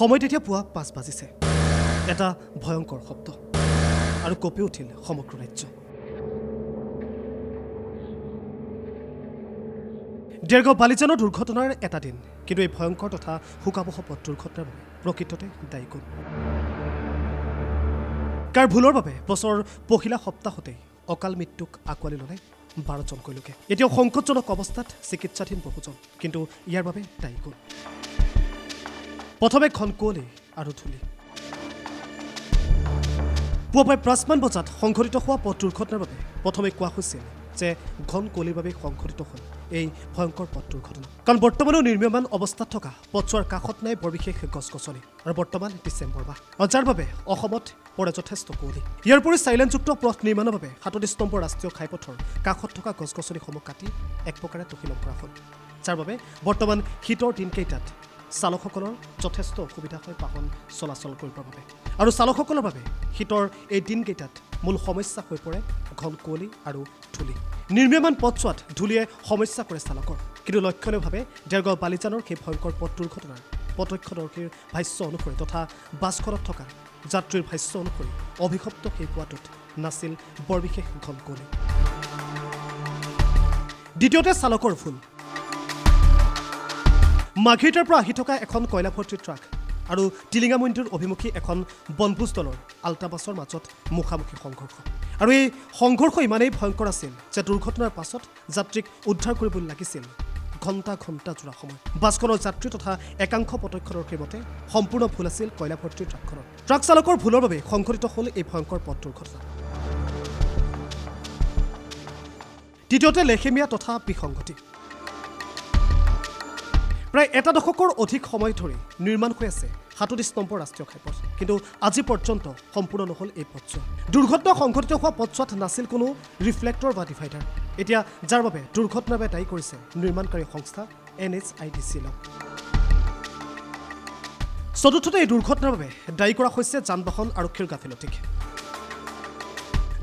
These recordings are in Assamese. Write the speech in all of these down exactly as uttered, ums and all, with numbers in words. সময়ত এতিয়া পুৱা পাঁচ বাজিছে এটা ভয়ংকৰ শব্দ আৰু কপি উঠিল সমগ্ৰ ৰাজ্য ডেৰগাঁও বালিজানৰ দুৰ্ঘটনাৰ এটা দিন কিন্তু এই ভয়ংকৰ তথা হুকাবহ দুৰ্ঘটনাৰ প্ৰকৃততে দায়ী কোন কাৰ ভুলৰ বাবে বছৰ পহিলা সপ্তাহতে অকাল মৃত্যুক আকোৱালি ললে বাৰজনকৈ লোকে এতিয়া সংকটজনক অৱস্থাত চিকিৎসাধীন বহুজন কিন্তু ইয়াৰ বাবে দায়ী কোন প্ৰথমে খনকোলে আৰু ধুলি পুৱাই প্ৰাসমান বজাত সংঘটিত হোৱা পথ দুৰ্ঘটনাৰ বাবে প্ৰথমে কোৱা হৈছিল যে খনকোলেৰ বাবে সংঘটিত হ'ল এই ভয়ংকৰ পথ দুৰ্ঘটনা কাৰণ বৰ্তমানো নিৰ্মীয়মান অৱস্থাত থকা পথৰ কাষত নাই বৰ বিশেষ গছগছনি আৰু বৰ্তমান ডিসেম্বৰ মাহ অজাৰ বাবে অসমত পৰে যথেষ্ট কুঁৱলী ইয়াৰ পৰি চাইলেন্টযুক্ত পথ নিৰ্মাণৰ বাবে সাতটি স্তম্ভ ৰাষ্ট্ৰীয় ঘাইপথৰ কাষত থকা গছগছনিসমূহ কাটি এক প্ৰকাৰে তহিলং কৰা হ'ল যাৰ বাবে বৰ্তমান শীতৰ দিনকেইটাত চালকসকলৰ যথেষ্ট অসুবিধা হয় পাহন চলাচল কৰিবৰ বাবে আৰু চালকসকলৰ বাবে হিতৰ এই দিনকেইটাত মূল সমস্যা হৈ পৰে ঘনকুঁৱলী আৰু ধূলি নিৰ্মীয়মান পথছোৱাত ধূলিয়ে সমস্যা কৰে চালকৰ কিন্তু লক্ষণীয়ভাৱে ডেৰগাঁও বালিজানৰ সেই ভয়ংকৰ পথ দুৰ্ঘটনাৰ প্ৰত্যক্ষদৰ্শীৰ ভাষ্য অনুসৰি তথা বাছখনত থকা যাত্ৰীৰ ভাষ্য অনুসৰি অভিশপ্ত সেই পুৱাটোত নাছিল বৰ বিশেষ ঘনকুঁৱলী দ্বিতীয়তে চালকৰ ভুল মাঘিটাৰ পৰা আহি থকা এখন কয়লা ভৰ্তি ট্ৰাক আৰু টিলিঙা মন্দিৰ অভিমুখী এখন বনভোজ দলৰ আল্টাবাছৰ মাজত মুখামুখি সংঘৰ্ষ আৰু এই সংঘৰ্ষ ইমানেই ভয়ংকৰ আছিল যে দুৰ্ঘটনাৰ পাছত যাত্ৰীক উদ্ধাৰ কৰিবলৈ লাগিছিল ঘণ্টা ঘণ্টা জোৰা সময় বাছখনৰ যাত্ৰী তথা একাংশ প্ৰত্যক্ষদৰ্শীৰ মতে সম্পূৰ্ণ ভুল আছিল কয়লা ভৰ্তি ট্ৰাকখনৰ ট্ৰাক চালকৰ ভুলৰ বাবে সংঘটিত হ'ল এই ভয়ংকৰ পথ দুৰ্ঘটনা তৃতীয়তে লেখেমীয়া তথা বিসংগতি প্ৰায় এটা দশকৰ অধিক সময় ধৰি নিৰ্মাণ হৈ আছে সাতটি স্তম্ভ ৰাষ্ট্ৰীয় ঘাইপথ কিন্তু আজি পৰ্যন্ত সম্পূৰ্ণ নহ'ল এই পথছোৱা দুৰ্ঘটনা সংঘটিত হোৱা পথছোৱাত নাছিল কোনো ৰিফ্লেক্টৰ বা ডিভাইডাৰ এতিয়া যাৰ বাবে দুৰ্ঘটনাৰ বাবে দায়ী কৰিছে নিৰ্মাণকাৰী সংস্থা N H I D C L চতুৰ্থতে এই দুৰ্ঘটনাৰ বাবে দায়ী কৰা হৈছে যান বাহন আৰক্ষীৰ গাফিলতিক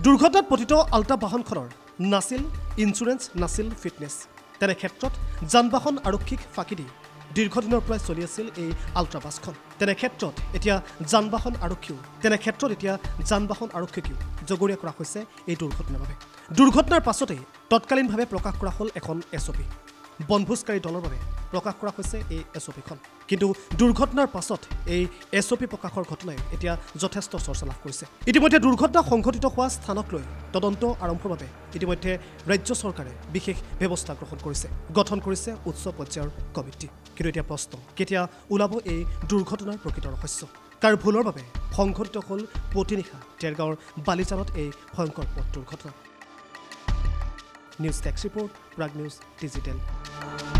দুৰ্ঘটনাত পতিত আল্টা বাহনখনৰ নাছিল ইঞ্চুৰেঞ্চ নাছিল ফিটনেছ তেনে ক্ষেত্ৰত যান বাহন আৰক্ষীক ফাঁকি দি দীৰ্ঘদিনৰ পৰা চলি আছিল এই আল্ট্ৰা বাছখন তেনে ক্ষেত্ৰত এতিয়া যান বাহন আৰক্ষীও তেনে ক্ষেত্ৰত এতিয়া যান বাহন আৰক্ষীকেও জগৰীয়া কৰা হৈছে এই দুৰ্ঘটনাৰ বাবে দুৰ্ঘটনাৰ পাছতেই তৎকালীনভাৱে প্ৰকাশ কৰা হ'ল এখন এছ অ' পি বনভোজকাৰী দলৰ বাবে প্ৰকাশ কৰা হৈছে এই এছ অ' পিখন কিন্তু দুৰ্ঘটনাৰ পাছত এই এছ অ' পি প্ৰকাশৰ ঘটনাই এতিয়া যথেষ্ট চৰ্চা লাভ কৰিছে ইতিমধ্যে দুৰ্ঘটনা সংঘটিত হোৱা স্থানক লৈ তদন্ত আৰম্ভৰ বাবে ইতিমধ্যে ৰাজ্য চৰকাৰে বিশেষ ব্যৱস্থা গ্ৰহণ কৰিছে গঠন কৰিছে উচ্চ পৰ্যায়ৰ কমিটি কিন্তু এতিয়া প্ৰশ্ন কেতিয়া ওলাব এই দুৰ্ঘটনাৰ প্ৰকৃত ৰহস্য কাৰ ভুলৰ বাবে সংঘটিত হ'ল প্ৰতি নিশা ডেৰগাঁৱৰ বালিজানত এই ভয়ংকৰ পথ দুৰ্ঘটনা news desk report Prag news digital.